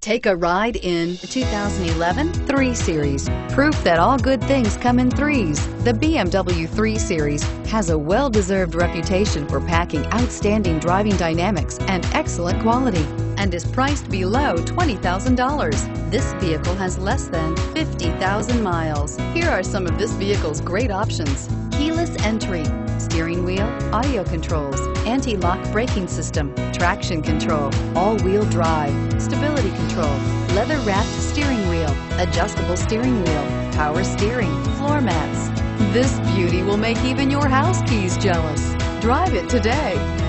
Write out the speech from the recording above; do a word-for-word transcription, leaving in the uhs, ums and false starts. Take a ride in the two thousand eleven three series. Proof that all good things come in threes. The B M W three series has a well-deserved reputation for packing outstanding driving dynamics and excellent quality, and is priced below twenty thousand dollars. This vehicle has less than fifty thousand miles. Here are some of this vehicle's great options: keyless entry, steering wheel audio controls, anti-lock braking system, traction control, all-wheel drive, stability control, leather-wrapped steering wheel, adjustable steering wheel, power steering, floor mats. This beauty will make even your house keys jealous. Drive it today.